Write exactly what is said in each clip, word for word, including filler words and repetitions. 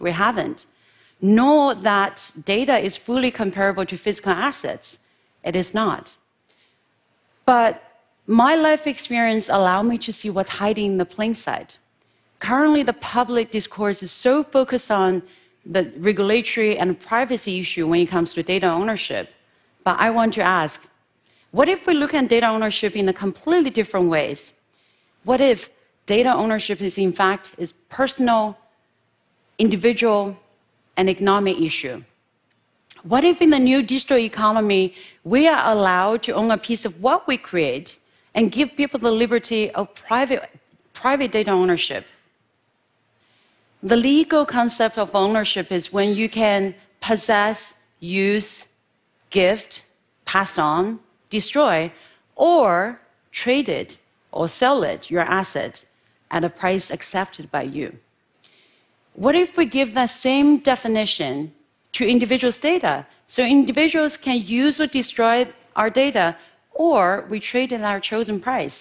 We haven't. Nor that data is fully comparable to physical assets. It is not. But my life experience allowed me to see what's hiding in the plain sight. Currently, the public discourse is so focused on the regulatory and privacy issue when it comes to data ownership. But I want to ask, what if we look at data ownership in a completely different ways? What if data ownership is, in fact, is personal, individual, and economic issue? What if in the new digital economy, we are allowed to own a piece of what we create and give people the liberty of private, private data ownership? The legal concept of ownership is when you can possess, use, gift, pass on, destroy, or trade it or sell it, your asset, at a price accepted by you. What if we give that same definition to individuals' data? So individuals can use or destroy our data, or we trade at our chosen price.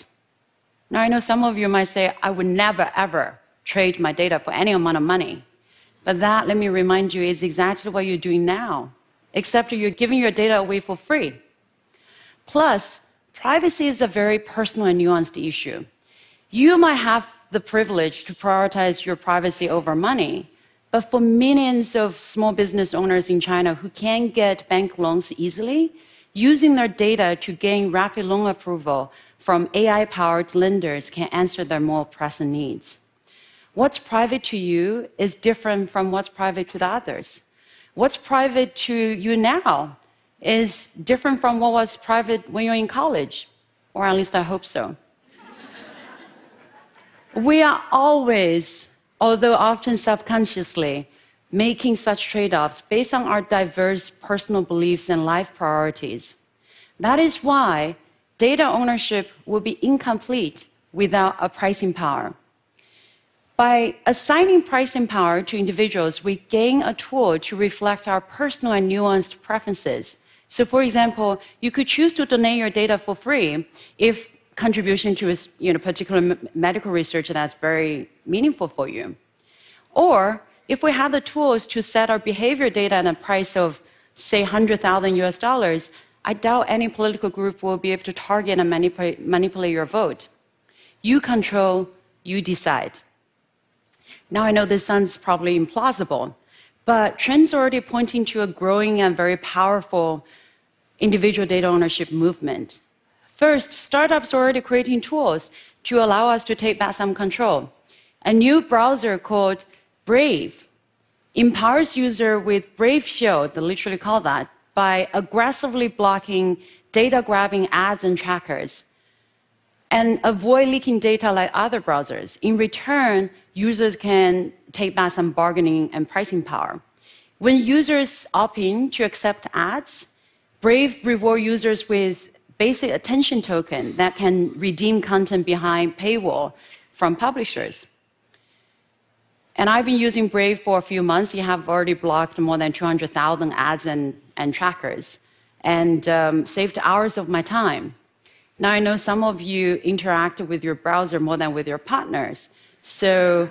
Now, I know some of you might say, I would never, ever trade my data for any amount of money. But that, let me remind you, is exactly what you're doing now, except you're giving your data away for free. Plus, privacy is a very personal and nuanced issue. You might have the privilege to prioritize your privacy over money, but for millions of small business owners in China who can get bank loans easily, using their data to gain rapid loan approval from A I-powered lenders can answer their more pressing needs. What's private to you is different from what's private to the others. What's private to you now is different from what was private when you were in college, or at least I hope so. We are always, although often subconsciously, making such trade-offs based on our diverse personal beliefs and life priorities. That is why data ownership will be incomplete without a pricing power. By assigning pricing power to individuals, we gain a tool to reflect our personal and nuanced preferences. So, for example, you could choose to donate your data for free if contribution to a you know, particular medical research that's very meaningful for you. Or if we had the tools to set our behavior data at a price of, say, one hundred thousand US dollars, I doubt any political group will be able to target and manipulate, manipulate your vote. You control, you decide. Now, I know this sounds probably implausible, but trends are already pointing to a growing and very powerful individual data ownership movement. First, startups are already creating tools to allow us to take back some control. A new browser called Brave empowers users with Brave Shield, they literally call that, by aggressively blocking data-grabbing ads and trackers, and avoid leaking data like other browsers. In return, users can take back some bargaining and pricing power. When users opt in to accept ads, Brave rewards users with basic attention token that can redeem content behind paywall from publishers. And I've been using Brave for a few months. You have already blocked more than two hundred thousand ads and, and trackers and um, saved hours of my time. Now, I know some of you interact with your browser more than with your partners. So